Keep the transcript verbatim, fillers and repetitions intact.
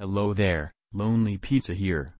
Hello there, Lonely Pizza here.